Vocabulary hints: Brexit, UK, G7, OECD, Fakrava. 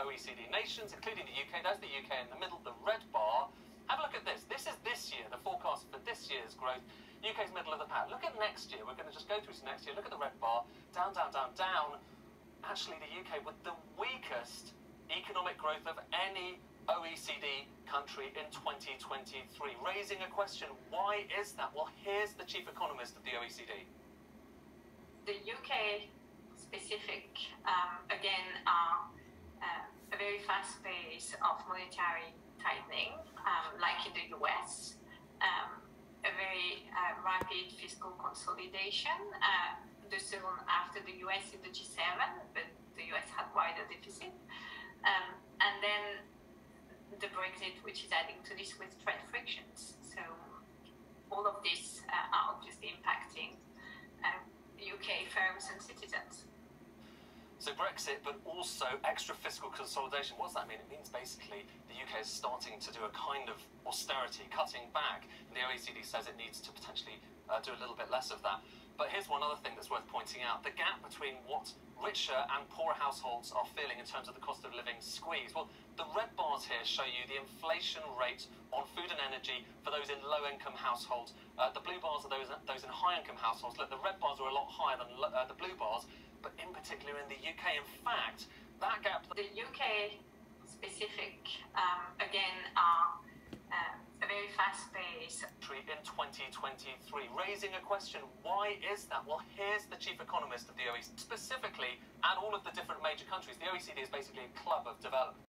OECD nations, including the UK. That's the UK in the middle, the red bar. Have a look at this. This is this year, the forecast for this year's growth. UK's middle of the pack. Look at next year. We're going to just go through to next year. Look at the red bar. Down, down, down, down. Actually, the UK with the weakest economic growth of any OECD country in 2023. Raising a question, why is that? Well, here's the chief economist of the OECD. The UK specific, again, are a very fast pace of monetary tightening, like in the US, a very rapid fiscal consolidation, soon after the US in the G7, but the US had wider deficit. And then the Brexit, which is adding to this with trade frictions. So all of these are obviously impacting UK firms and citizens. So Brexit, but also extra fiscal consolidation. What does that mean? It means basically the UK is starting to do a kind of austerity, cutting back. And the OECD says it needs to potentially do a little bit less of that. But here's one other thing that's worth pointing out. The gap between what richer and poorer households are feeling in terms of the cost of living squeeze. Well, the red bars here show you the inflation rate on food and energy for those in low-income households. The blue bars are those in high-income households. Look, the red bars are a lot higher than the blue bars, but in particular in the UK. In fact, that gap... The UK specific, again, are a very fast pace. ...in 2023, raising a question, why is that? Well, here's the chief economist of the OECD, specifically at all of the different major countries. The OECD is basically a club of developed